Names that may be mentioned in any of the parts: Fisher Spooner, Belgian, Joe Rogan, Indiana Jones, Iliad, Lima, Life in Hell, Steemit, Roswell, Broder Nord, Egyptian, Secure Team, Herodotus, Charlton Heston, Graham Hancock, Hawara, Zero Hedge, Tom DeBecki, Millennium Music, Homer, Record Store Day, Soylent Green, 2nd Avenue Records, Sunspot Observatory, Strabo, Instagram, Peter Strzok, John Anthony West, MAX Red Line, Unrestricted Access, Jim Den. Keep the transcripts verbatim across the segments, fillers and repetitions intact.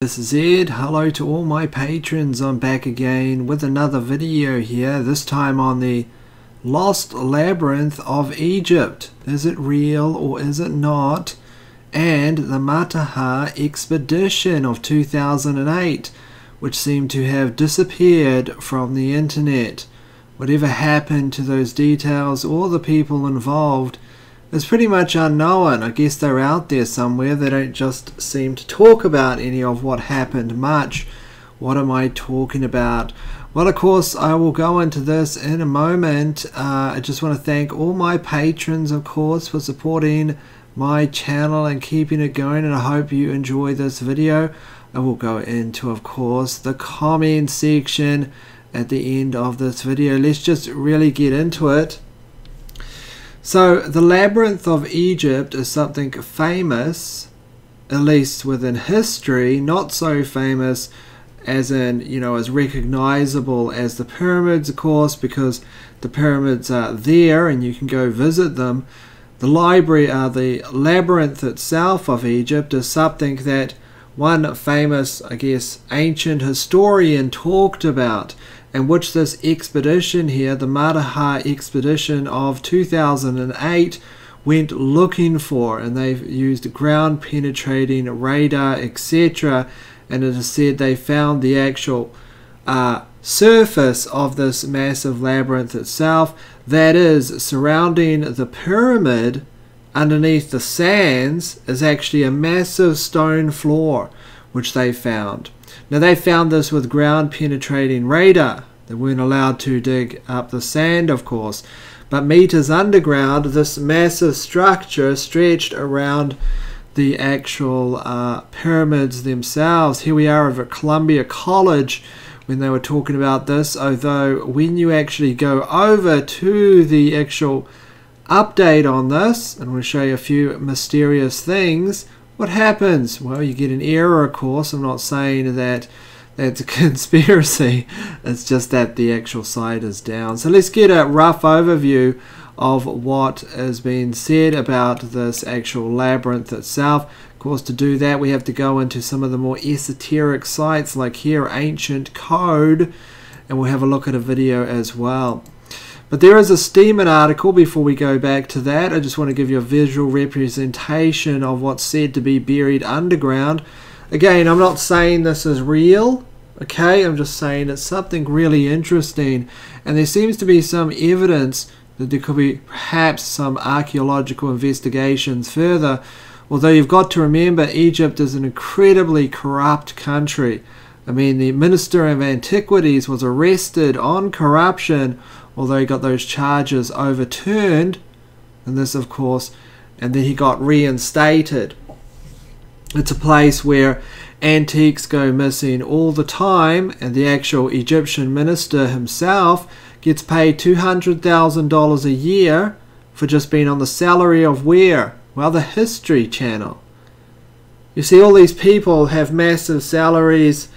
This is Ed. Hello to all my patrons. I'm back again with another video here, this time on the Lost Labyrinth of Egypt. Is it real or is it not? And the Mataha Expedition of two thousand eight, which seemed to have disappeared from the internet. Whatever happened to those details or the people involved is pretty much unknown. I guess they're out there somewhere. They don't just seem to talk about any of what happened much. What am I talking about? Well, of course, I will go into this in a moment. Uh, I just want to thank all my patrons, of course, for supporting my channel and keeping it going. And I hope you enjoy this video. I will go into, of course, the comment section at the end of this video. Let's just really get into it. So, the Labyrinth of Egypt is something famous, at least within history, not so famous as in, you know, as recognizable as the pyramids, of course, because the pyramids are there and you can go visit them. The library, uh, the labyrinth itself of Egypt is something that one famous, I guess, ancient historian talked about, and which this expedition here, the Mataha Expedition of two thousand eight, went looking for, and they've used ground-penetrating radar, et cetera, and it is said they found the actual uh, surface of this massive labyrinth itself, that is, surrounding the pyramid, underneath the sands, is actually a massive stone floor, which they found. Now, they found this with ground-penetrating radar. They weren't allowed to dig up the sand, of course. But meters underground, this massive structure stretched around the actual uh, pyramids themselves. Here we are over at Columbia College when they were talking about this, although when you actually go over to the actual update on this, and we'll show you a few mysterious things, what happens? Well, you get an error, of course. I'm not saying that that's a conspiracy. It's just that the actual site is down. So let's get a rough overview of what is being said about this actual labyrinth itself. Of course, to do that, we have to go into some of the more esoteric sites, like here, Ancient Code, and we'll have a look at a video as well. But there is a Steemit article. Before we go back to that, I just want to give you a visual representation of what's said to be buried underground. Again, I'm not saying this is real, okay? I'm just saying it's something really interesting. And there seems to be some evidence that there could be perhaps some archaeological investigations further. Although you've got to remember, Egypt is an incredibly corrupt country. I mean, the Minister of Antiquities was arrested on corruption, although he got those charges overturned, and this, of course, and then he got reinstated. It's a place where antiques go missing all the time, and the actual Egyptian minister himself gets paid two hundred thousand dollars a year for just being on the salary of where? Well, the History Channel. You see, all these people have massive salaries,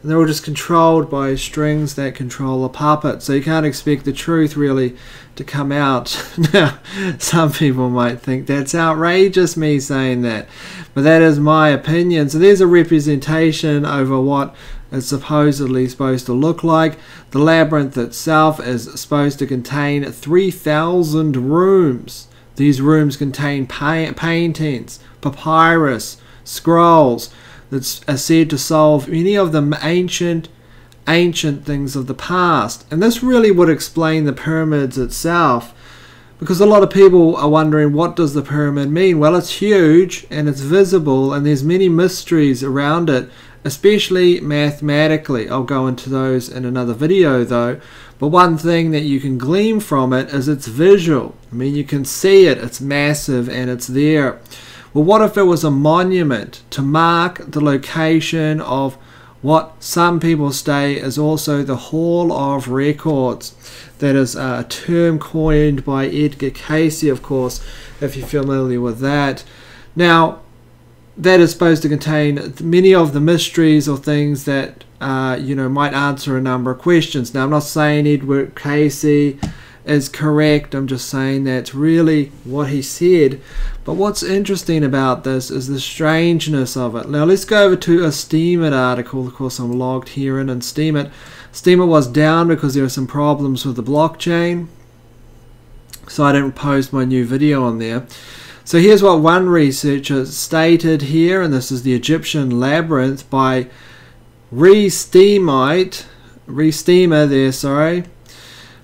and they're all just controlled by strings that control a puppet. So you can't expect the truth really to come out. Now, some people might think that's outrageous, me saying that. But that is my opinion. So there's a representation over what it's supposedly supposed to look like. The labyrinth itself is supposed to contain three thousand rooms. These rooms contain pa paintings, papyrus, scrolls, that are said to solve many of the ancient, ancient things of the past. And this really would explain the pyramids itself, because a lot of people are wondering, what does the pyramid mean? Well, it's huge and it's visible, and there's many mysteries around it, especially mathematically. I'll go into those in another video, though. But one thing that you can glean from it is it's visual. I mean, you can see it. It's massive and it's there. Well, what if it was a monument to mark the location of what some people say is also the Hall of Records? That is a term coined by Edgar Cayce, of course, if you're familiar with that. Now, that is supposed to contain many of the mysteries or things that, uh, you know, might answer a number of questions. Now, I'm not saying Edgar Cayce is correct. I'm just saying that's really what he said. But what's interesting about this is the strangeness of it. Now let's go over to a Steemit article. Of course, I'm logged here in and Steemit. Steemit was down because there were some problems with the blockchain, so I didn't post my new video on there. So here's what one researcher stated here, and this is the Egyptian labyrinth by Re-Steemite, Re-Steemer there, sorry.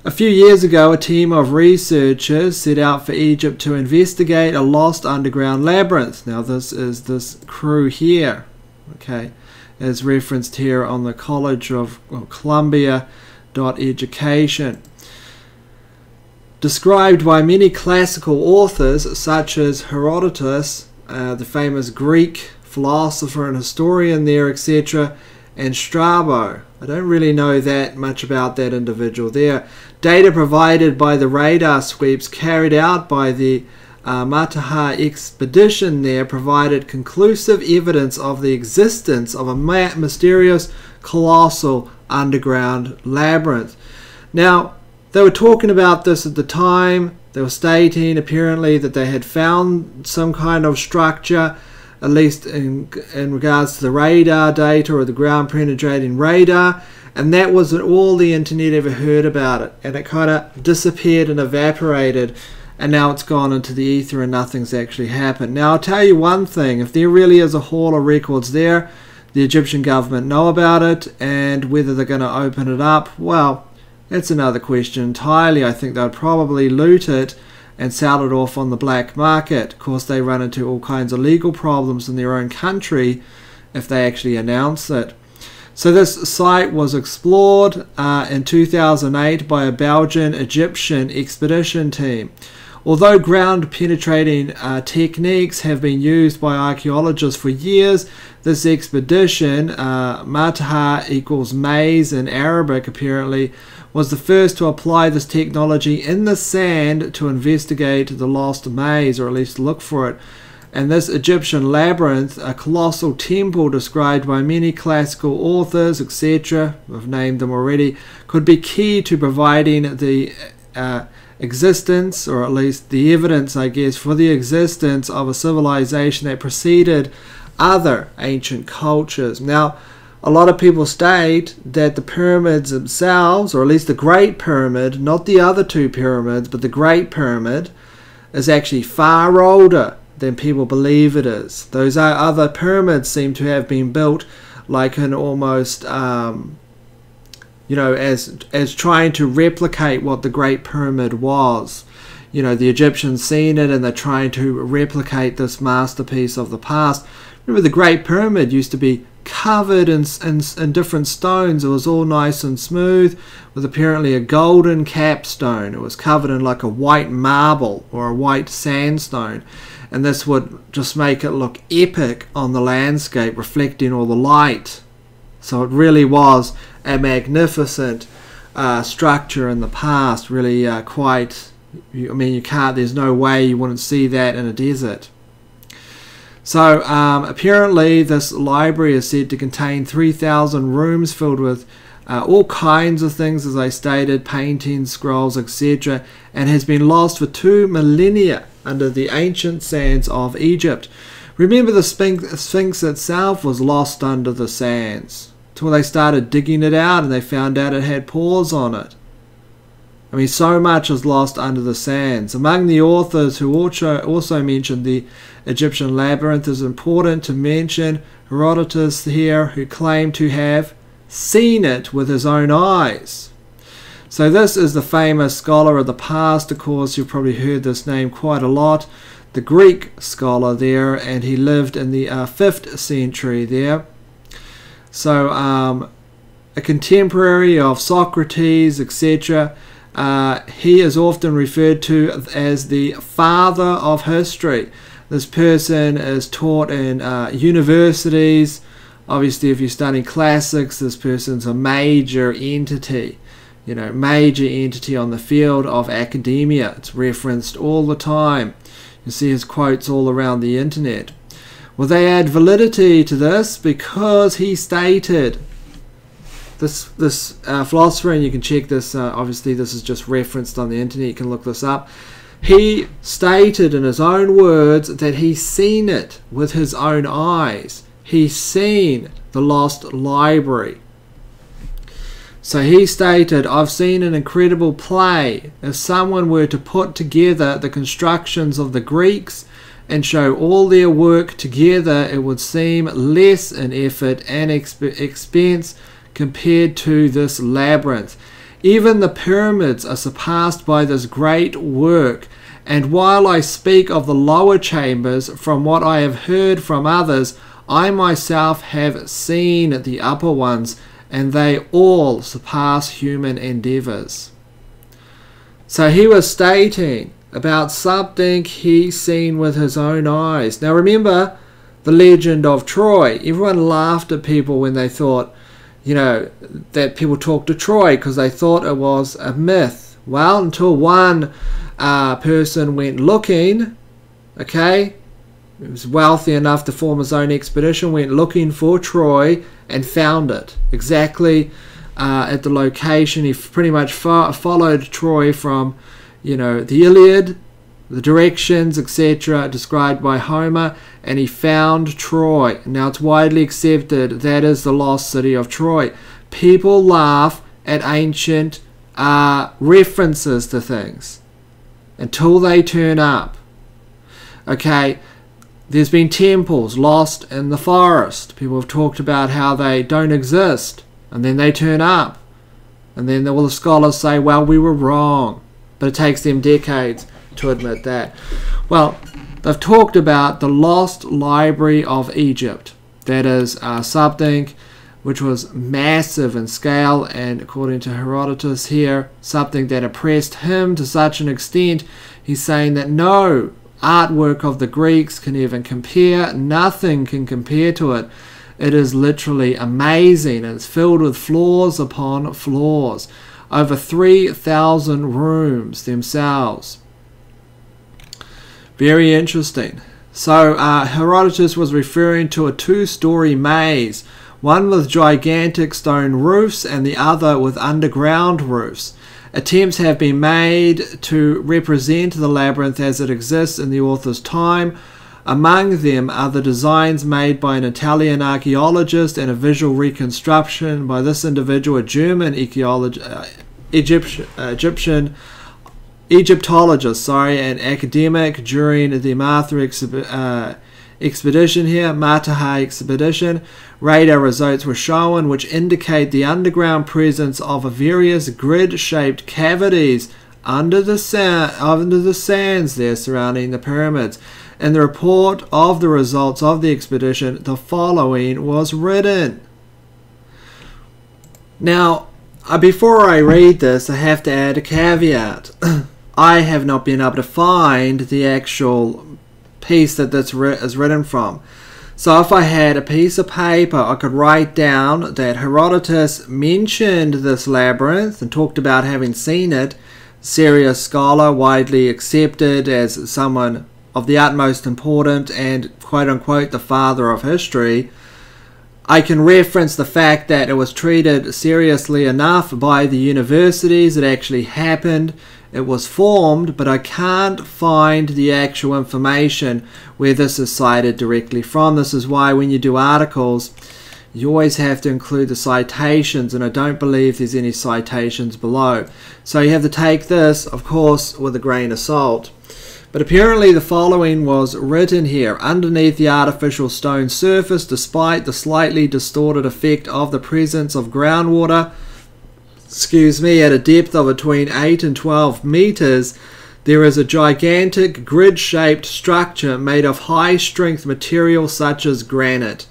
A few years ago, a team of researchers set out for Egypt to investigate a lost underground labyrinth. Now this is this crew here, okay, as referenced here on the College of well, Columbia dot education. Described by many classical authors such as Herodotus, uh, the famous Greek philosopher and historian there, et cetera, and Strabo. I don't really know that much about that individual there. Data provided by the radar sweeps carried out by the uh, Mataha Expedition there provided conclusive evidence of the existence of a ma mysterious, colossal underground labyrinth. Now, they were talking about this at the time. They were stating apparently that they had found some kind of structure, at least in, in regards to the radar data or the ground penetrating radar, and that was all the internet ever heard about it, and it kind of disappeared and evaporated, and now it's gone into the ether and nothing's actually happened. Now I'll tell you one thing, if there really is a haul of records there, the Egyptian government know about it, and whether they're going to open it up, well, that's another question entirely. I think they'll probably loot it and sell it off on the black market. Of course, they run into all kinds of legal problems in their own country if they actually announce it. So this site was explored uh, in two thousand eight by a Belgian Egyptian expedition team. Although ground-penetrating uh, techniques have been used by archaeologists for years, this expedition, uh, Mataha equals maze in Arabic apparently, was the first to apply this technology in the sand to investigate the lost maze, or at least look for it. And this Egyptian labyrinth, a colossal temple described by many classical authors, et cetera, I've named them already, could be key to providing the uh, existence, or at least the evidence, I guess, for the existence of a civilization that preceded other ancient cultures. Now, a lot of people state that the pyramids themselves, or at least the Great Pyramid, not the other two pyramids, but the Great Pyramid, is actually far older than people believe it is. Those other pyramids seem to have been built like an almost, um, you know, as, as trying to replicate what the Great Pyramid was. You know, the Egyptians seen it and they're trying to replicate this masterpiece of the past. Remember, the Great Pyramid used to be covered in, in, in different stones. It was all nice and smooth with apparently a golden capstone. It was covered in like a white marble or a white sandstone, and this would just make it look epic on the landscape, reflecting all the light. So it really was a magnificent uh, structure in the past, really uh, quite, I mean, you can't, there's no way you wouldn't see that in a desert. So um, apparently this library is said to contain three thousand rooms filled with uh, all kinds of things, as I stated, paintings, scrolls, et cetera, and has been lost for two millennia under the ancient sands of Egypt. Remember, the Sphinx itself was lost under the sands until they started digging it out and they found out it had paws on it. I mean, so much is lost under the sands. Among the authors who also, also mentioned the Egyptian labyrinth, is important to mention Herodotus here, who claimed to have seen it with his own eyes. So this is the famous scholar of the past. Of course, you've probably heard this name quite a lot. The Greek scholar there, and he lived in the uh, fifth century there. So um, a contemporary of Socrates, et cetera, Uh, he is often referred to as the father of history. This person is taught in uh, universities. Obviously, if you're studying classics, this person's a major entity, you know, major entity on the field of academia. It's referenced all the time. You see his quotes all around the internet. Well, they add validity to this because he stated this this uh, philosopher, and you can check this, uh, obviously this is just referenced on the internet, you can look this up, he stated in his own words that he's seen it with his own eyes. He's seen the lost library. So he stated, I've seen an incredible play. If someone were to put together the constructions of the Greeks and show all their work together, it would seem less in effort and exp expense compared to this labyrinth. Even the pyramids are surpassed by this great work. And while I speak of the lower chambers, from what I have heard from others, I myself have seen the upper ones, and they all surpass human endeavors. So he was stating about something he's seen with his own eyes. Now remember the legend of Troy. Everyone laughed at people when they thought, you know, that people talked to Troy because they thought it was a myth. Well, until one uh, person went looking, okay, he was wealthy enough to form his own expedition, went looking for Troy and found it exactly uh, at the location. He pretty much fo followed Troy from, you know, the Iliad, the directions, et cetera, described by Homer, and he found Troy. Now it's widely accepted that is the lost city of Troy. People laugh at ancient uh, references to things until they turn up. Okay. There's been temples lost in the forest. People have talked about how they don't exist, and then they turn up. And then all the scholars say, well, we were wrong. But it takes them decades to admit that. Well, they've talked about the lost library of Egypt. That is uh, something which was massive in scale, and according to Herodotus here, something that oppressed him to such an extent, he's saying that no artwork of the Greeks can even compare. Nothing can compare to it. It is literally amazing, and it's filled with floors upon floors. Over three thousand rooms themselves. Very interesting. So uh, Herodotus was referring to a two-story maze, one with gigantic stone roofs and the other with underground roofs. Attempts have been made to represent the labyrinth as it exists in the author's time. Among them are the designs made by an Italian archaeologist and a visual reconstruction by this individual, a German uh, Egypt, uh, Egyptian Egyptologist, sorry, and academic during the Mataha exhi uh, expedition here, Mataha Expedition. Radar results were shown which indicate the underground presence of a various grid-shaped cavities under the, sand, under the sands there surrounding the pyramids. In the report of the results of the expedition, the following was written. Now, uh, before I read this, I have to add a caveat. I have not been able to find the actual piece that this ri is written from. So if I had a piece of paper, I could write down that Herodotus mentioned this labyrinth and talked about having seen it. Serious scholar, widely accepted as someone of the utmost important and quote-unquote the father of history. I can reference the fact that it was treated seriously enough by the universities. It actually happened. It was formed, but I can't find the actual information where this is cited directly from. This is why when you do articles, you always have to include the citations, and I don't believe there's any citations below. So you have to take this, of course, with a grain of salt. But apparently the following was written here. Underneath the artificial stone surface, despite the slightly distorted effect of the presence of groundwater, excuse me, at a depth of between eight and twelve meters, there is a gigantic grid-shaped structure made of high-strength material such as granite.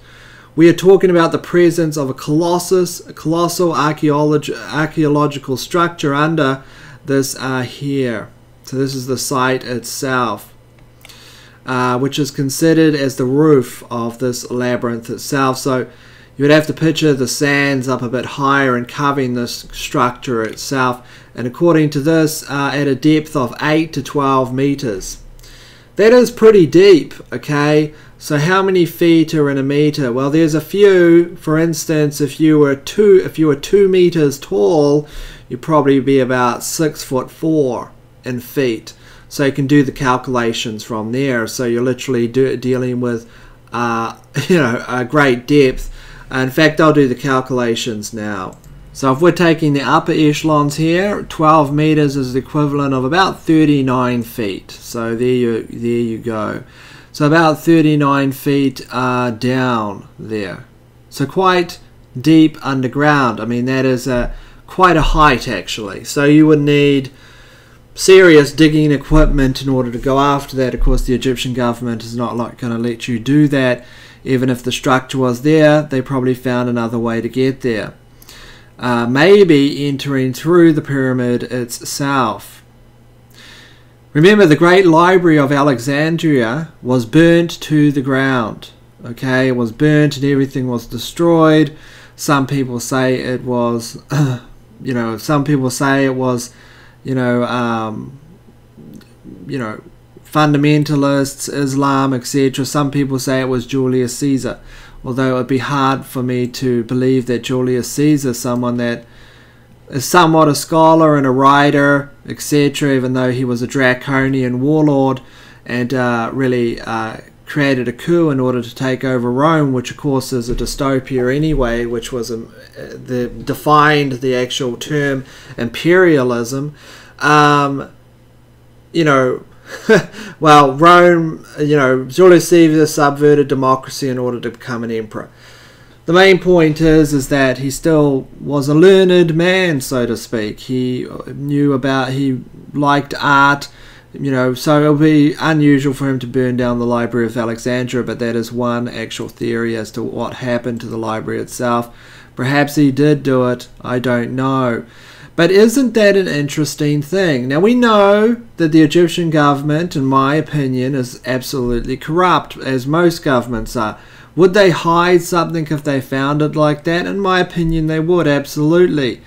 We are talking about the presence of a colossus, a colossal archaeolog- archaeological structure under this uh, here. So this is the site itself, uh, which is considered as the roof of this labyrinth itself. So you would have to picture the sands up a bit higher and covering this structure itself. And according to this, uh, at a depth of eight to twelve meters. That is pretty deep, okay? So how many feet are in a meter? Well, there's a few. For instance, if you were two, if you were two meters tall, you'd probably be about six foot four in feet. So you can do the calculations from there. So you're literally do, dealing with, uh, you know, a great depth. In fact, I'll do the calculations now. So if we're taking the upper echelons here, twelve meters is the equivalent of about thirty-nine feet. So there you, there you go. So about thirty-nine feet uh, down there. So quite deep underground. I mean, that is a, quite a height actually. So you would need serious digging equipment in order to go after that. Of course, the Egyptian government is not like going to let you do that. Even if the structure was there, they probably found another way to get there. Uh, maybe entering through the pyramid itself. Remember, the Great Library of Alexandria was burnt to the ground. Okay, it was burnt and everything was destroyed. Some people say it was, you know, some people say it was, you know, um, you know, fundamentalists, Islam, et cetera. Some people say it was Julius Caesar, although it would be hard for me to believe that Julius Caesar, someone that is somewhat a scholar and a writer, et cetera, even though he was a draconian warlord and uh, really uh, created a coup in order to take over Rome, which of course is a dystopia anyway, which was um, the, defined the actual term imperialism. Um, you know, well, Rome, you know, Julius Caesar subverted democracy in order to become an emperor. The main point is, is that he still was a learned man, so to speak. He knew about, he liked art, you know, so it'll be unusual for him to burn down the Library of Alexandria, but that is one actual theory as to what happened to the library itself. Perhaps he did do it, I don't know. But isn't that an interesting thing? Now, we know that the Egyptian government, in my opinion, is absolutely corrupt, as most governments are. Would they hide something if they found it like that? In my opinion, they would, absolutely,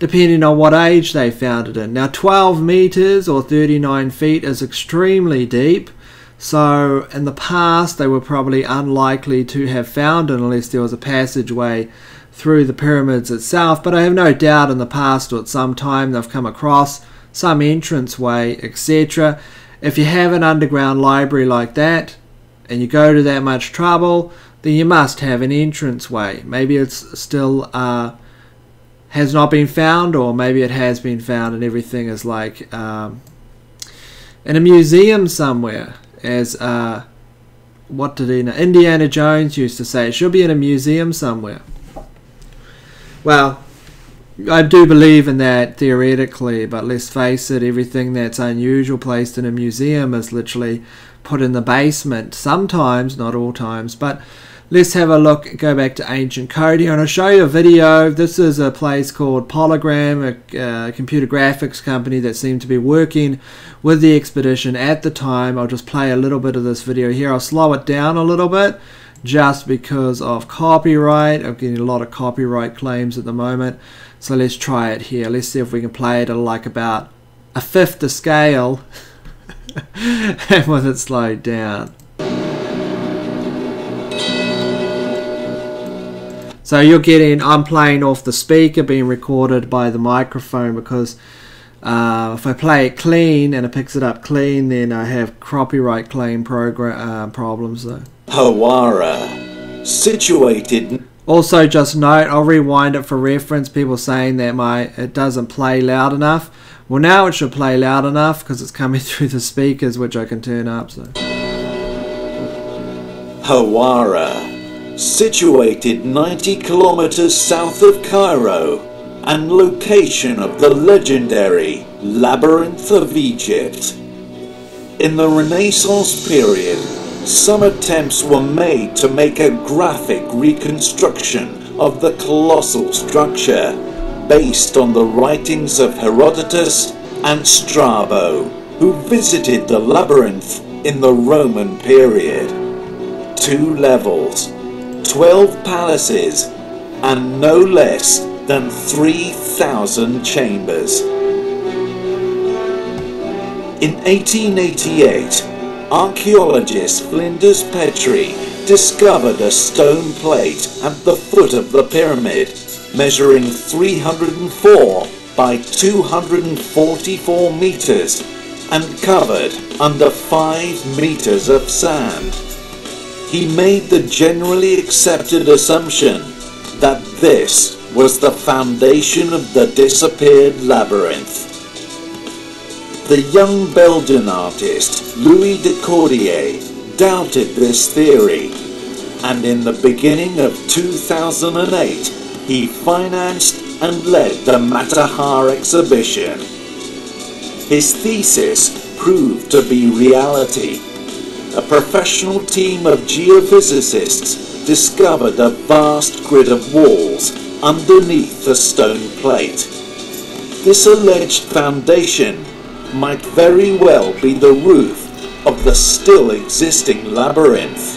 depending on what age they found it in. Now, twelve meters or thirty-nine feet is extremely deep. So, in the past, they were probably unlikely to have found it unless there was a passageway through the pyramids itself, but I have no doubt in the past or at some time they've come across some entranceway, et cetera. If you have an underground library like that and you go to that much trouble, then you must have an entranceway. Maybe it's still uh, has not been found, or maybe it has been found and everything is like um, in a museum somewhere, as uh, what did he know? Indiana Jones used to say, it should be in a museum somewhere. Well, I do believe in that theoretically, but let's face it, everything that's unusual placed in a museum is literally put in the basement. Sometimes, not all times, but let's have a look, go back to ancient code here, and I'll show you a video. This is a place called Polygram, a uh, computer graphics company that seemed to be working with the expedition at the time. I'll just play a little bit of this video here. I'll slow it down a little bit, just because of copyright. I'm getting a lot of copyright claims at the moment, so let's try it here. Let's see if we can play it at like about a fifth the scale and with it slowed down. So you're getting, I'm playing off the speaker being recorded by the microphone, because Uh, if I play it clean and it picks it up clean, then I have copyright claim program uh, problems though. Hawara, situated. Also, just note, I'll rewind it for reference. People saying that my it doesn't play loud enough. Well, now it should play loud enough because it's coming through the speakers, which I can turn up. So. Hawara, situated ninety kilometers south of Cairo, and location of the legendary Labyrinth of Egypt. In the Renaissance period, some attempts were made to make a graphic reconstruction of the colossal structure based on the writings of Herodotus and Strabo, who visited the labyrinth in the Roman period. Two levels, twelve palaces, and no less than three thousand chambers. In eighteen eighty-eight, archaeologist Flinders Petrie discovered a stone plate at the foot of the pyramid, measuring three hundred four by two hundred forty-four meters and covered under five meters of sand. He made the generally accepted assumption that this was the foundation of the disappeared labyrinth. The young Belgian artist Louis de Cordier doubted this theory, and in the beginning of two thousand eight he financed and led the Mataha Expedition. His thesis proved to be reality. A professional team of geophysicists discovered a vast grid of walls underneath the stone plate. This alleged foundation might very well be the roof of the still existing labyrinth.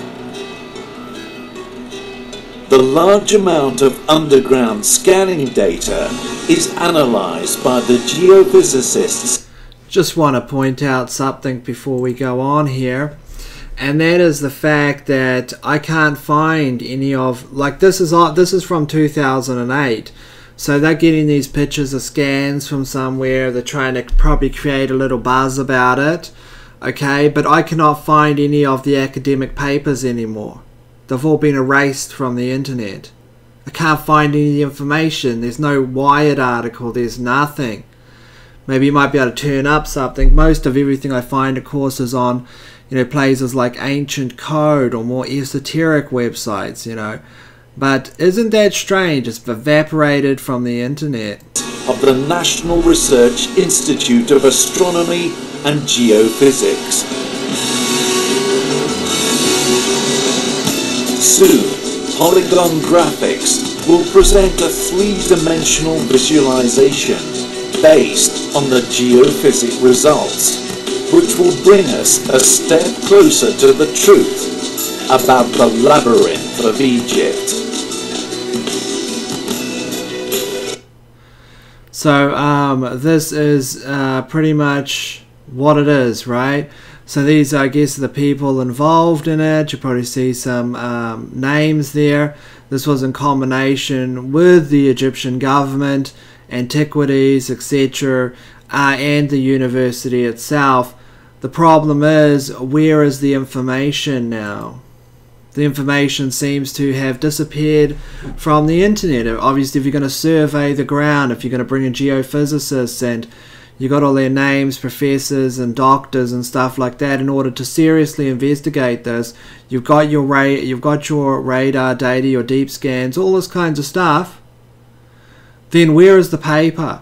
The large amount of underground scanning data is analysed by the geophysicists. Just want to point out something before we go on here, and that is the fact that I can't find any of, like, this is this is from two thousand eight. So they're getting these pictures of scans from somewhere. They're trying to probably create a little buzz about it. Okay, but I cannot find any of the academic papers anymore. They've all been erased from the internet. I can't find any of the information. There's no Wired article. There's nothing. Maybe you might be able to turn up something. Most of everything I find, of course, is on, you know, places like Ancient Code or more esoteric websites, you know. But isn't that strange? It's evaporated from the internet. Of the National Research Institute of Astronomy and Geophysics. Soon, Polygram Graphics will present a three-dimensional visualization based on the geophysic results, which will bring us a step closer to the truth about the labyrinth of Egypt. So um, this is uh, pretty much what it is, right? So these, I guess, are the people involved in it. You probably see some um, names there. This was in combination with the Egyptian government, antiquities, et cetera, uh, and the university itself. The problem is, where is the information now? The information seems to have disappeared from the internet. Obviously, if you're going to survey the ground, if you're going to bring in geophysicists and you got all their names, professors and doctors and stuff like that, in order to seriously investigate this, you've got your ra you've got your radar data, your deep scans, all this kinds of stuff. Then where is the paper?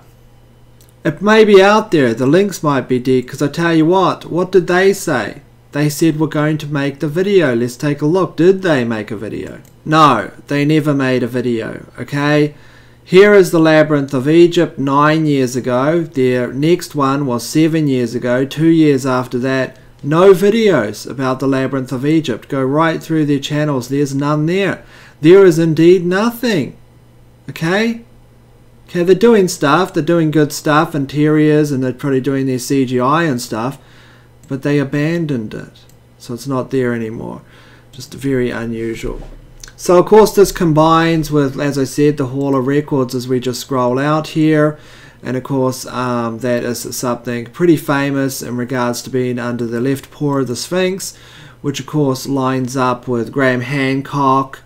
It may be out there. The links might be dead, because I tell you what, what did they say? They said, we're going to make the video. Let's take a look. Did they make a video? No, they never made a video, okay? Here is the Labyrinth of Egypt nine years ago. Their next one was seven years ago. Two years after that, no videos about the Labyrinth of Egypt. Go right through their channels. There's none there. There is indeed nothing, okay? Okay, they're doing stuff, they're doing good stuff, interiors, and they're probably doing their C G I and stuff, but they abandoned it, so it's not there anymore. Just very unusual. So of course this combines with, as I said, the Hall of Records as we just scroll out here, and of course um, that is something pretty famous in regards to being under the left paw of the Sphinx, which of course lines up with Graham Hancock,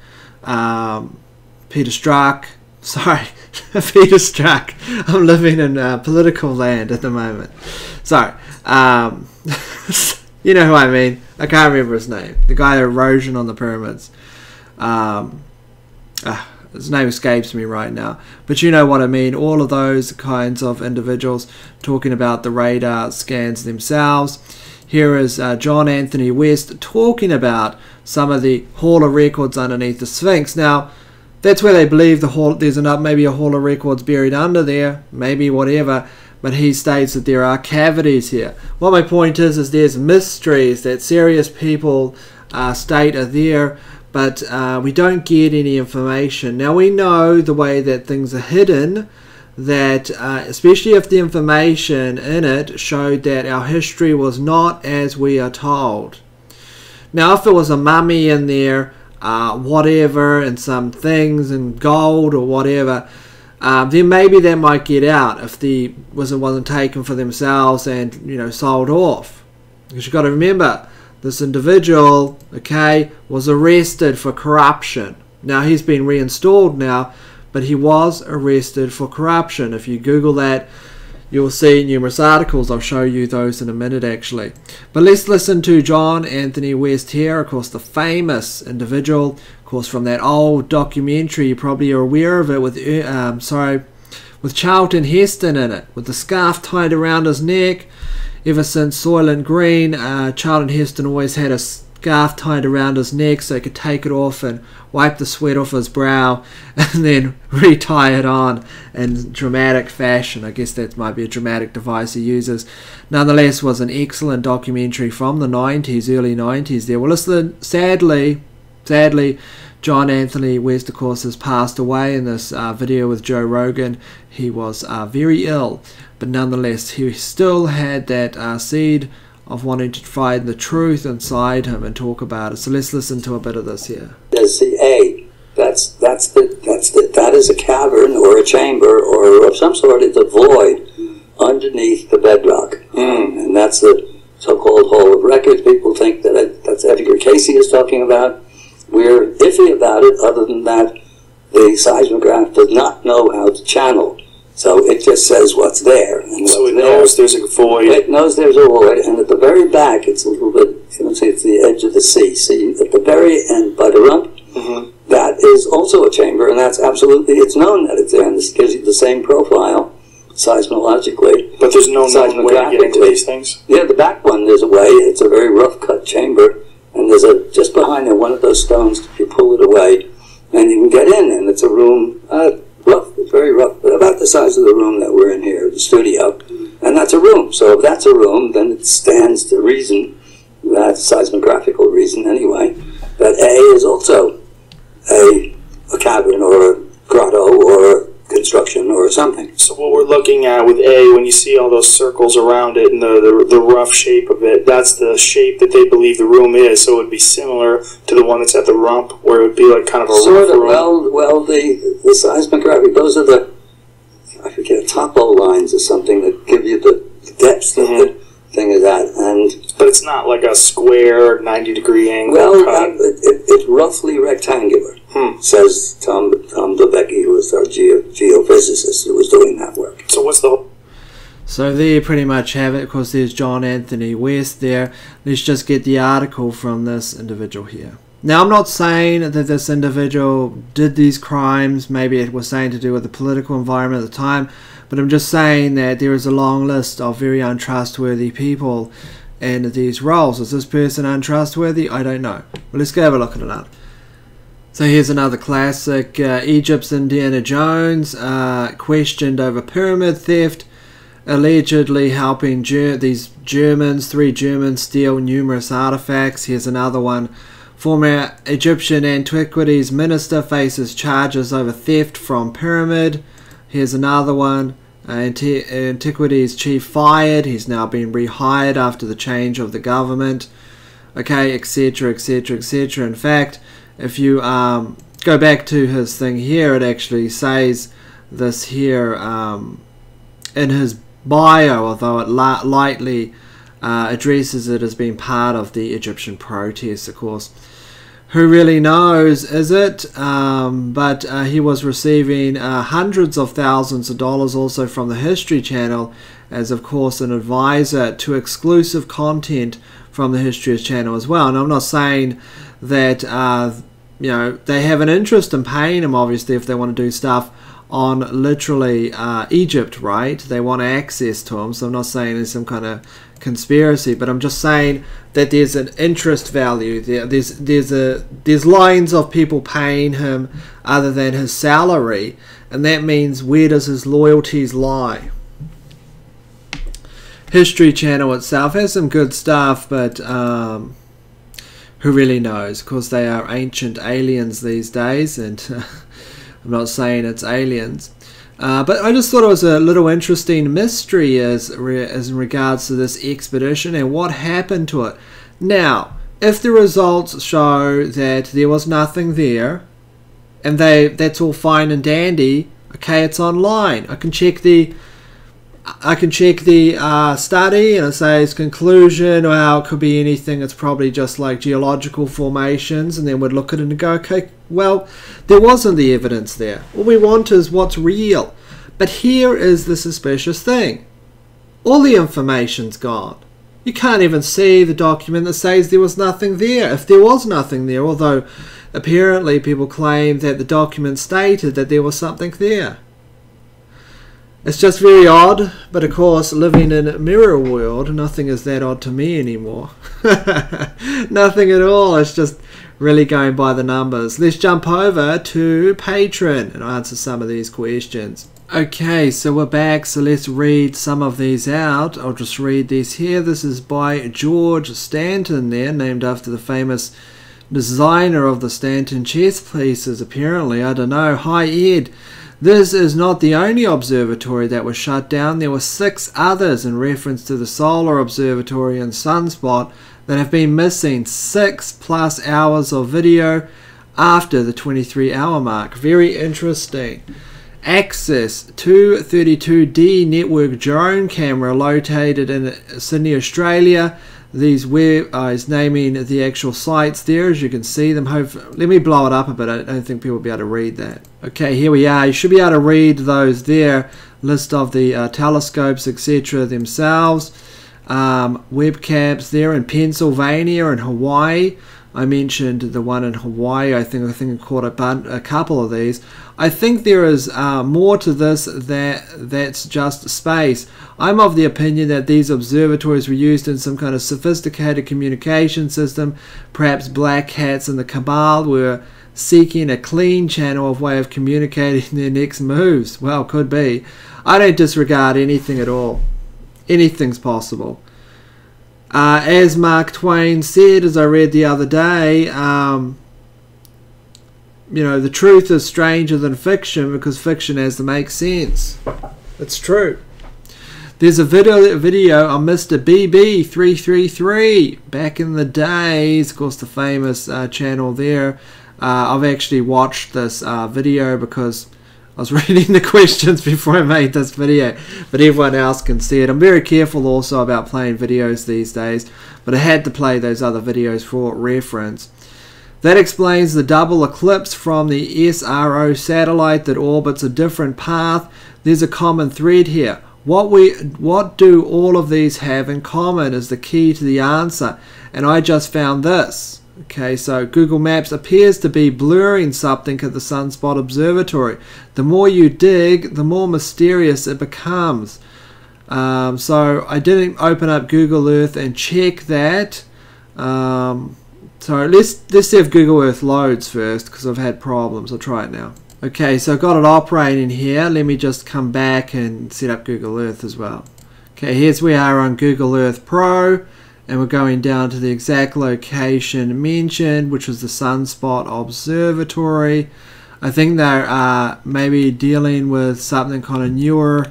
um, Peter Strzok, sorry, Peter Strzok. I'm living in uh, political land at the moment. Sorry. Um, you know who I mean. I can't remember his name. The guy that erosion on the pyramids. Um, uh, his name escapes me right now. But you know what I mean. All of those kinds of individuals talking about the radar scans themselves. Here is uh, John Anthony West talking about some of the Hall of Records underneath the Sphinx. Now, that's where they believe the hall, there's enough, maybe a Hall of Records buried under there, maybe whatever, but he states that there are cavities here. What my point is, is there's mysteries that serious people uh, state are there, but uh, we don't get any information. Now we know the way that things are hidden, that uh, especially if the information in it showed that our history was not as we are told. Now, if there was a mummy in there, uh, whatever, and some things and gold or whatever, uh, then maybe they might get out if the wizard wasn't taken for themselves and, you know, sold off. Because you've got to remember, this individual, okay, was arrested for corruption. Now, he's been reinstalled now, but he was arrested for corruption. If you Google that, you'll see numerous articles. I'll show you those in a minute, actually. But let's listen to John Anthony West here, of course, the famous individual, of course, from that old documentary. You probably are aware of it with, um, sorry, with Charlton Heston in it, with the scarf tied around his neck. Ever since Soylent Green, uh, Charlton Heston always had a scarf tied around his neck so he could take it off and wipe the sweat off his brow and then re-tie it on in dramatic fashion. I guess that might be a dramatic device he uses. Nonetheless, was an excellent documentary from the nineties, early nineties there. Well, listen, sadly, sadly, John Anthony West, of course, has passed away. In this uh, video with Joe Rogan, he was uh, very ill, but nonetheless, he still had that uh, seed of wanting to find the truth inside him and talk about it. So let's listen to a bit of this here. There's the A. That's that's the that's the that is a cavern or a chamber or of some sort. It's a void underneath the bedrock, mm. and that's the so-called hole of records. People think that it, that's Edgar Cayce is talking about. We're iffy about it. Other than that, the seismograph does not know how to channel. So it just says what's there. And so it knows there's a void. It knows there's a void, and at the very back, it's a little bit, you can see it's the edge of the sea. See, at the very end, by the rump, mm-hmm. that is also a chamber, and that's absolutely, it's known that it's there, and this gives you the same profile seismologically. But there's no known way to get into these things? Yeah, the back one, there's a way. It's a very rough cut chamber, and there's a, just behind there, one of those stones, you pull it away, and you can get in, and it's a room, uh, rough, very rough, but about the size of the room that we're in here, the studio, and that's a room. So if that's a room, then it stands to reason, that's seismographical reason anyway, that A is also a, a cavern or a grotto or construction or something. So what we're looking at with A, when you see all those circles around it and the, the, the rough shape of it, that's the shape that they believe the room is, so it would be similar to the one that's at the rump, where it would be like kind of a sort rough of, room. Well, well the, the seismographic, those are the, I forget, topo lines or something that give you the depth mm-hmm. that the thing is at. And, but it's not like a square ninety degree angle. Well, that, it, it, it's roughly rectangular. Hmm. Says Tom, Tom DeBecki, who was our geo, geophysicist who was doing that work. So what's the... So there you pretty much have it. Of course, there's John Anthony West there. Let's just get the article from this individual here. Now, I'm not saying that this individual did these crimes. Maybe it was something to do with the political environment at the time. But I'm just saying that there is a long list of very untrustworthy people in these roles. Is this person untrustworthy? I don't know. Well, let's go have a look at it now. So here's another classic, uh, Egypt's Indiana Jones, uh, questioned over pyramid theft, allegedly helping Ger these Germans, three Germans, steal numerous artifacts. Here's another one. Former Egyptian Antiquities Minister faces charges over theft from pyramid. Here's another one. Anti Antiquities Chief fired. He's now been rehired after the change of the government. Okay, et cetera, et cetera, et cetera. In fact, if you um, go back to his thing here, it actually says this here um, in his bio, although it li lightly uh, addresses it as being part of the Egyptian protests, of course. Who really knows, is it? Um, but uh, he was receiving uh, hundreds of thousands of dollars also from the History Channel as, of course, an advisor to exclusive content from the History Channel as well. And I'm not saying that, uh, you know, they have an interest in paying him, obviously, if they want to do stuff on literally uh, Egypt, right? They want access to him, so I'm not saying there's some kind of conspiracy, but I'm just saying that there's an interest value. There, there's, there's, a, there's lines of people paying him other than his salary, and that means where does his loyalties lie? History Channel itself has some good stuff, but... Um, who really knows? Of course, they are ancient aliens these days, and uh, I'm not saying it's aliens. Uh, but I just thought it was a little interesting mystery as, re as in regards to this expedition and what happened to it. Now, if the results show that there was nothing there, and they that's all fine and dandy, okay, it's online. I can check the I can check the uh, study and it says conclusion, well, it could be anything, it's probably just like geological formations, and then we'd look at it and go, okay, well, there wasn't the evidence there. All we want is what's real. But here is the suspicious thing. All the information's gone. You can't even see the document that says there was nothing there, if there was nothing there, although apparently people claim that the document stated that there was something there. It's just very odd, but of course, living in a mirror world, nothing is that odd to me anymore. Nothing at all, it's just really going by the numbers. Let's jump over to Patreon and answer some of these questions. Okay, so we're back, so let's read some of these out. I'll just read these here. This is by George Stanton there, named after the famous designer of the Stanton chess pieces, apparently. I don't know. Hi, Ed. This is not the only observatory that was shut down. There were six others in reference to the Solar Observatory and Sunspot that have been missing six plus hours of video after the twenty-three hour mark. Very interesting. Access two thirty-two D network drone camera located in Sydney, Australia. These web uh, is naming the actual sites there, as you can see them. Hopefully, let me blow it up a bit. I don't think people will be able to read that. Okay, here we are. You should be able to read those there. List of the uh, telescopes, et cetera themselves. Um, webcams there in Pennsylvania and Hawaii. I mentioned the one in Hawaii. I think I think I caught a, bun a couple of these. I think there is uh, more to this that that's just space. I'm of the opinion that these observatories were used in some kind of sophisticated communication system. Perhaps black hats in the cabal were seeking a clean channel of way of communicating their next moves. Well, could be. I don't disregard anything at all. Anything's possible. Uh, as Mark Twain said, as I read the other day, um, you know, the truth is stranger than fiction because fiction has to make sense. It's true. There's a video, video on Mister B B three three three back in the days, of course, the famous uh, channel there. Uh, I've actually watched this uh, video because I was reading the questions before I made this video, but everyone else can see it. I'm very careful also about playing videos these days, but I had to play those other videos for reference. That explains the double eclipse from the S R O satellite that orbits a different path. There's a common thread here. What we, what do all of these have in common is the key to the answer, and I just found this. Okay, so Google Maps appears to be blurring something at the Sunspot Observatory. The more you dig, the more mysterious it becomes. Um, so I didn't open up Google Earth and check that. Um, so let's, let's see if Google Earth loads first, because I've had problems. I'll try it now. Okay, so I've got it operating here. Let me just come back and set up Google Earth as well. Okay, here's we are on Google Earth Pro. And we're going down to the exact location mentioned, which was the Sunspot Observatory. I think they're uh, maybe dealing with something kind of newer.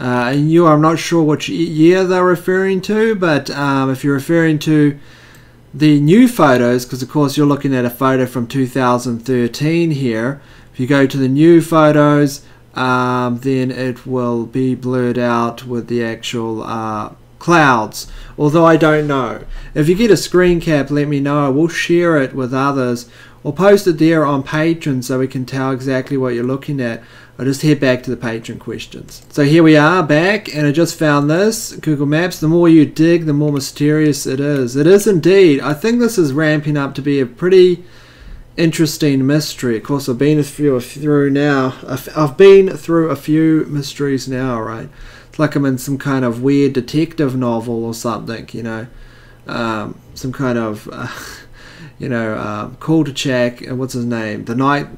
Uh, newer, I'm not sure which year they're referring to, but um, if you're referring to the new photos, because of course you're looking at a photo from two thousand thirteen here. If you go to the new photos, um, then it will be blurred out with the actual uh, clouds, although I don't know. If you get a screen cap, let me know. We'll share it with others or post it there on Patreon so we can tell exactly what you're looking at. I'll just head back to the Patreon questions. So here we are back, and I just found this Google Maps. The more you dig, the more mysterious it is. It is indeed. I think this is ramping up to be a pretty interesting mystery. Of course, I've been a few through now. I've been through a few mysteries now, right? Like I'm in some kind of weird detective novel or something, you know, um, some kind of, uh, you know, uh, call to check, uh, what's his name, the night,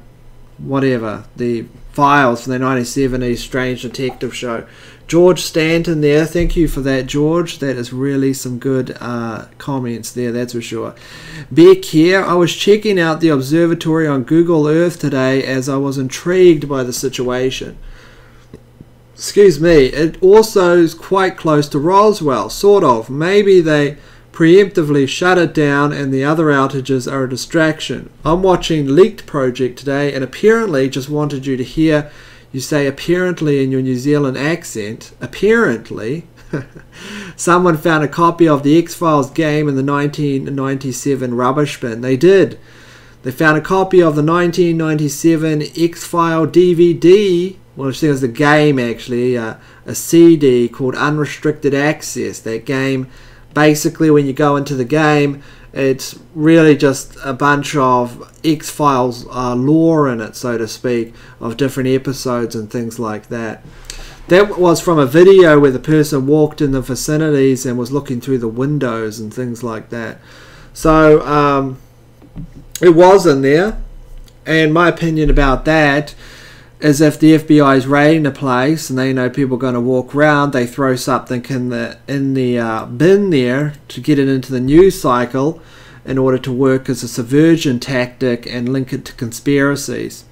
whatever, the files from the nineteen seventies strange detective show. George Stanton there, thank you for that, George. That is really some good uh, comments there, that's for sure. Beck here, I was checking out the observatory on Google Earth today as I was intrigued by the situation. Excuse me. It also is quite close to Roswell, sort of. Maybe they preemptively shut it down and the other outages are a distraction. I'm watching Leaked Project today and apparently just wanted you to hear you say apparently in your New Zealand accent. Apparently. Someone found a copy of the X-Files game in the nineteen ninety-seven rubbish bin. They did. They found a copy of the nineteen ninety-seven X-File D V D. Well, I think it was a game, actually. Uh, a C D called Unrestricted Access. That game, basically, when you go into the game, it's really just a bunch of X-Files uh, lore in it, so to speak, of different episodes and things like that. That was from a video where the person walked in the vicinities and was looking through the windows and things like that. So um, it was in there. And my opinion about that is if the F B I is raiding a place and they know people are going to walk around, they throw something in the, in the uh, bin there to get it into the news cycle in order to work as a subversion tactic and link it to conspiracies.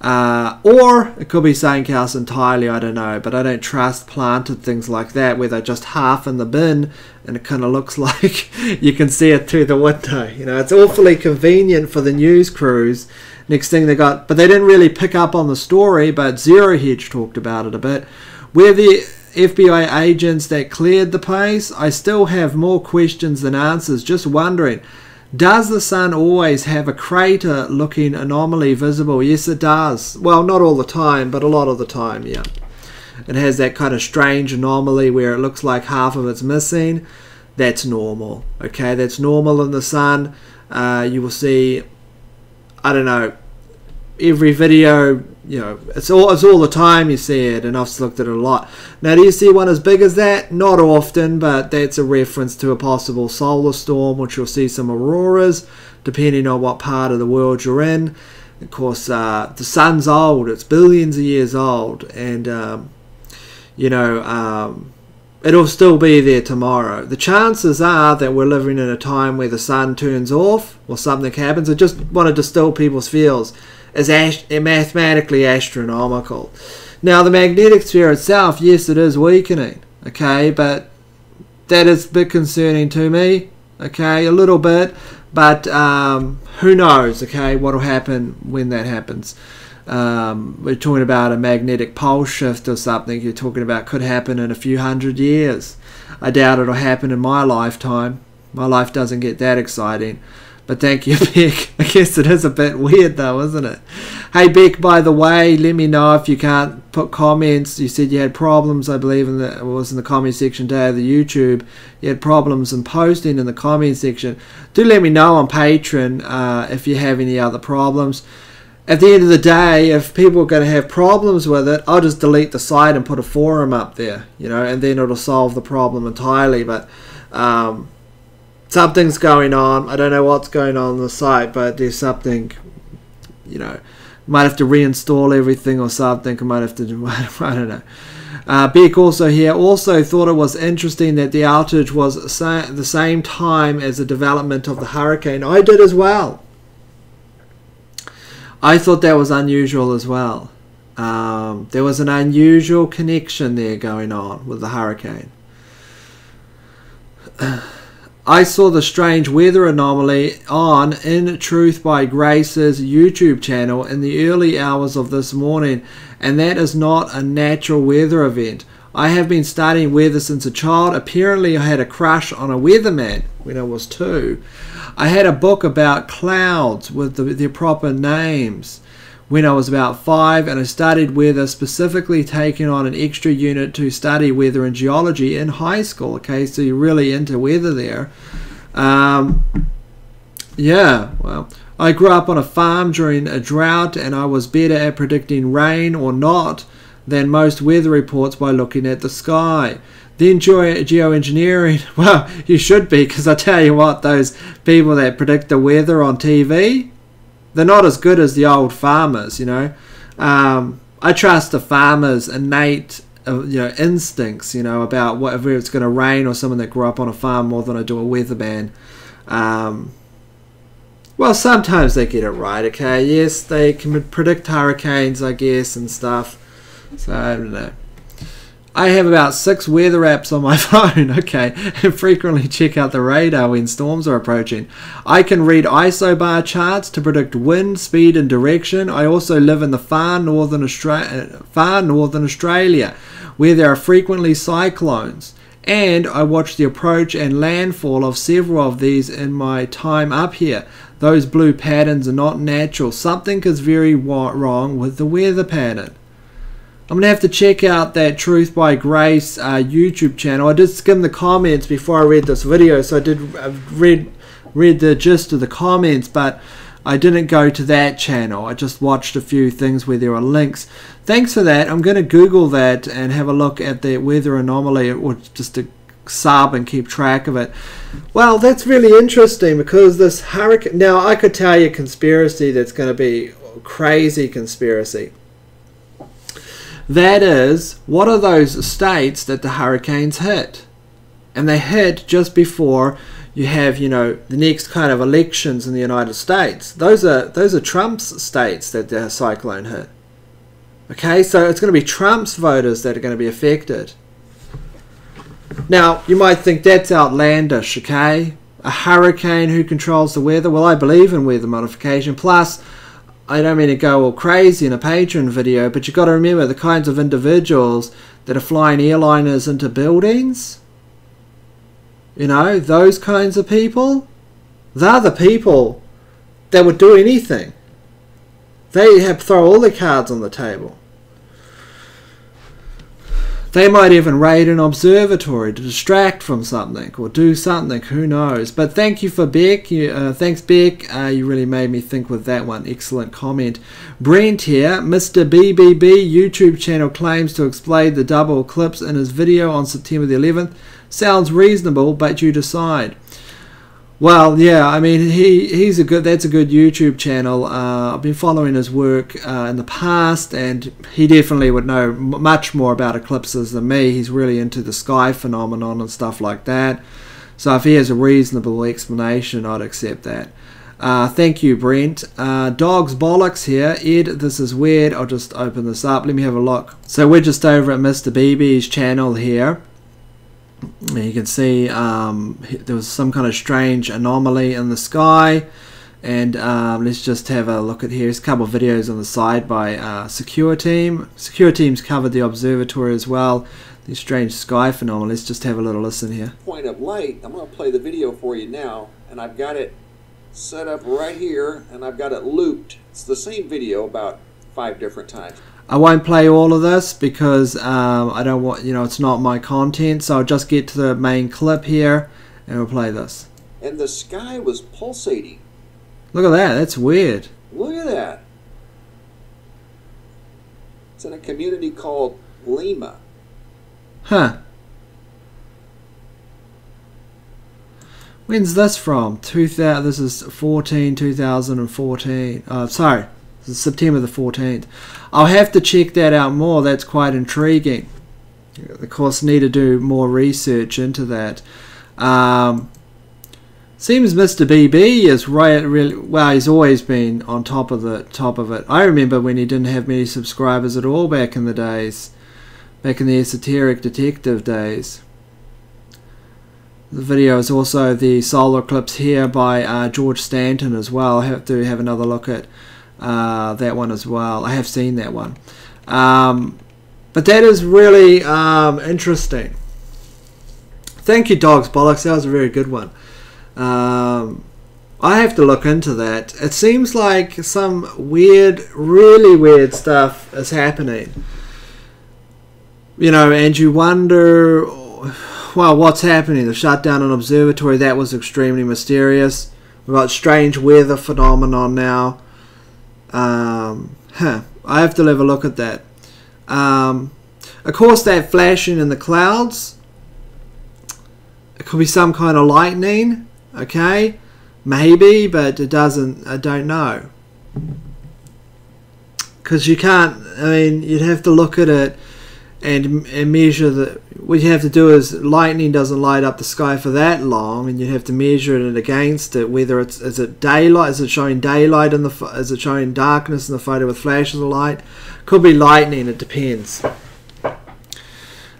Uh, or it could be something else entirely, I don't know, but I don't trust planted things like that where they're just half in the bin and it kind of looks like you can see it through the window. You know, it's awfully convenient for the news crews. Next thing they got, but they didn't really pick up on the story, but Zero Hedge talked about it a bit. Where the F B I agents that cleared the place, I still have more questions than answers, just wondering. Does the sun always have a crater-looking anomaly visible? Yes, it does. Well, not all the time, but a lot of the time, yeah. It has that kind of strange anomaly where it looks like half of it's missing. That's normal, okay? That's normal in the sun. Uh, you will see, I don't know, every video, you know, it's all, it's all the time you see it, and I've looked at it a lot. Now, do you see one as big as that? Not often, but that's a reference to a possible solar storm, which you'll see some auroras, depending on what part of the world you're in. Of course, uh, the sun's old. It's billions of years old, and, um, you know, um, it'll still be there tomorrow. The chances are that we're living in a time where the sun turns off or something happens. I just want to distill people's fears. Is ast mathematically astronomical. Now the magnetic sphere itself, yes, it is weakening, okay, but that is a bit concerning to me, okay, a little bit, but um, who knows, okay, what will happen when that happens. Um, we're talking about a magnetic pole shift or something you're talking about could happen in a few hundred years. I doubt it'll happen in my lifetime. My life doesn't get that exciting. But thank you, Beck. I guess it is a bit weird though, isn't it? Hey, Beck, by the way, let me know if you can't put comments. You said you had problems, I believe, in the, it was in the comment section today of the YouTube. You had problems in posting in the comment section. Do let me know on Patreon uh, if you have any other problems. At the end of the day, if people are going to have problems with it, I'll just delete the site and put a forum up there, you know, and then it'll solve the problem entirely. But um, something's going on. I don't know what's going on on the site, but there's something, you know, might have to reinstall everything or something. I might have to do, I don't know. Uh, Beck also here also thought it was interesting that the outage was sa the same time as the development of the hurricane. I did as well. I thought that was unusual as well. Um, there was an unusual connection there going on with the hurricane. I saw the strange weather anomaly on In Truth by Grace's YouTube channel in the early hours of this morning, and that is not a natural weather event. I have been studying weather since a child. Apparently I had a crush on a weatherman when I was two. I had a book about clouds with the, their proper names when I was about five, and I studied weather, specifically taking on an extra unit to study weather and geology in high school. Okay, so you're really into weather there. Um, yeah, well, I grew up on a farm during a drought, and I was better at predicting rain or not than most weather reports by looking at the sky. Then geoengineering, well, you should be, because I tell you what, those people that predict the weather on T V, they're not as good as the old farmers, you know. Um, I trust the farmers' innate, uh, you know, instincts, you know, about whether it's going to rain or someone that grew up on a farm more than I do a weatherman. Um, well, sometimes they get it right, okay. Yes, they can predict hurricanes, I guess, and stuff. So, I don't know. I have about six weather apps on my phone, okay, and frequently check out the radar when storms are approaching. I can read isobar charts to predict wind, speed and direction. I also live in the far northern, Austra- far northern Australia, where there are frequently cyclones. And I watch the approach and landfall of several of these in my time up here. Those blue patterns are not natural. Something is very wrong with the weather pattern. I'm going to have to check out that Truth by Grace uh, YouTube channel. I did skim the comments before I read this video, so I did uh, read, read the gist of the comments, but I didn't go to that channel. I just watched a few things where there are links. Thanks for that. I'm going to Google that and have a look at that weather anomaly, or just to sub and keep track of it. Well, that's really interesting, because this hurricane... Now, I could tell you a conspiracy that's going to be a crazy conspiracy. That is, what are those states that the hurricanes hit? And they hit just before you have, you know, the next kind of elections in the United States. Those are those are Trump's states that the cyclone hit. Okay, so it's going to be Trump's voters that are going to be affected. Now, you might think that's outlandish, okay? A hurricane, who controls the weather? Well, I believe in weather modification. Plus, I don't mean to go all crazy in a Patreon video, but you've got to remember the kinds of individuals that are flying airliners into buildings. You know, those kinds of people. They're the people that would do anything. They have throw all their cards on the table. They might even raid an observatory to distract from something or do something, who knows. But thank you for Beck. You, uh, thanks, Beck. Uh, you really made me think with that one. Excellent comment. Brent here. Mister B B B YouTube channel claims to explain the double eclipse in his video on September the eleventh. Sounds reasonable, but you decide. Well, yeah, I mean, he, he's a good, that's a good YouTube channel. Uh, I've been following his work uh, in the past, and he definitely would know m much more about eclipses than me. He's really into the sky phenomenon and stuff like that. So if he has a reasonable explanation, I'd accept that. Uh, thank you, Brent. Uh, Dogs Bollocks here. Ed, this is weird. I'll just open this up. Let me have a look. So we're just over at Mister B B's channel here. You can see um, there was some kind of strange anomaly in the sky, and um, let's just have a look at here. There's a couple of videos on the side by uh, Secure Team. Secure Team's covered the observatory as well. These strange sky phenomena. Let's just have a little listen here. Point of light. I'm going to play the video for you now, and I've got it set up right here, and I've got it looped. It's the same video about five different times. I won't play all of this because um, I don't want, you know, it's not my content, so I'll just get to the main clip here and we'll play this. And the sky was pulsating. Look at that, that's weird. Look at that. It's in a community called Lima. Huh. When's this from? two thousand, this is fourteen, two thousand fourteen. Oh, sorry. September the fourteenth. I'll have to check that out more. That's quite intriguing. Of course, need to do more research into that. Um, seems Mister B B is right. Really well. He's always been on top of the top of it. I remember when he didn't have many subscribers at all back in the days, back in the esoteric detective days. The video is also the solar eclipse here by uh, George Stanton as well. I have to have another look at. Uh, that one as well. I have seen that one. Um, but that is really um, interesting. Thank you, Dogs Bollocks. That was a very good one. Um, I have to look into that. It seems like some weird, really weird stuff is happening. You know, and you wonder, well, what's happening? The shutdown of an observatory, that was extremely mysterious. We've got strange weather phenomenon now. Um, huh, I have to have a look at that. Um, of course, that flashing in the clouds, it could be some kind of lightning, okay? Maybe, but it doesn't, I don't know. Because you can't, I mean, you'd have to look at it and, and measure the, what you have to do is, lightning doesn't light up the sky for that long, and you have to measure it against it, whether it's, is it daylight, is it showing daylight in the, is it showing darkness in the photo with flashes of light? Could be lightning, it depends.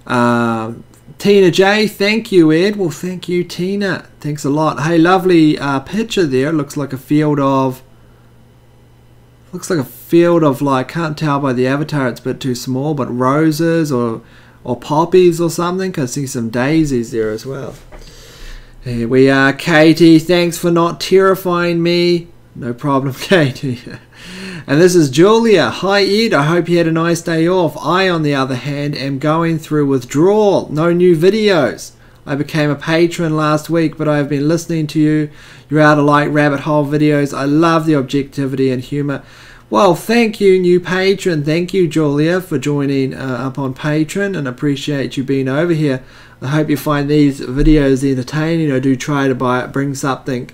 Um, Tina J, thank you, Ed. Well, thank you, Tina. Thanks a lot. Hey, lovely uh, picture there. Looks like a field of... Looks like a field of, like, can't tell by the avatar, it's a bit too small, but roses or or poppies or something. 'Cause I see some daisies there as well. Here we are, Katie. Thanks for not terrifying me. No problem, Katie. And this is Julia. Hi, Ed. I hope you had a nice day off. I, on the other hand, am going through withdrawal. No new videos. I became a patron last week, but I have been listening to you. You're out of like rabbit hole videos. I love the objectivity and humor. Well, thank you, new patron. Thank you, Julia, for joining uh, up on Patreon, and appreciate you being over here. I hope you find these videos entertaining. I do try to buy, bring something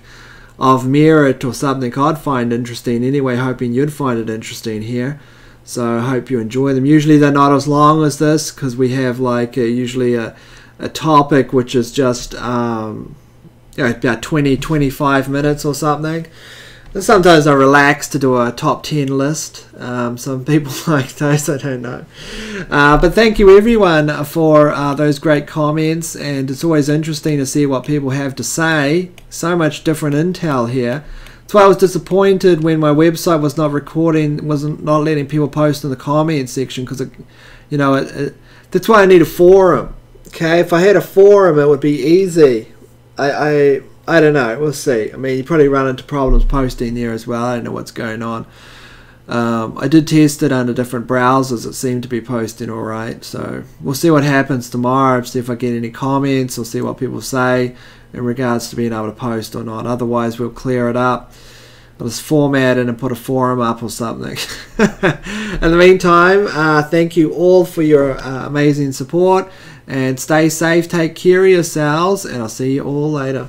of merit or something I'd find interesting anyway, hoping you'd find it interesting here. So I hope you enjoy them. Usually they're not as long as this, because we have like a, usually a, a topic which is just um, you know, about twenty, twenty-five minutes or something. And sometimes I relax to do a top ten list. Um, some people like those, I don't know. Uh, but thank you everyone for uh, those great comments, and it's always interesting to see what people have to say. So much different intel here. That's why I was disappointed when my website was not recording, wasn't not letting people post in the comment section, because you know, it, it, that's why I need a forum. Okay, if I had a forum, it would be easy. I. I I don't know, we'll see. I mean, you probably run into problems posting there as well. I don't know what's going on. Um, I did test it under different browsers. It seemed to be posting all right. So we'll see what happens tomorrow. See if I get any comments. We'll see what people say in regards to being able to post or not. Otherwise, we'll clear it up. I'll just format it and put a forum up or something. In the meantime, uh, thank you all for your uh, amazing support. And stay safe. Take care of yourselves. And I'll see you all later.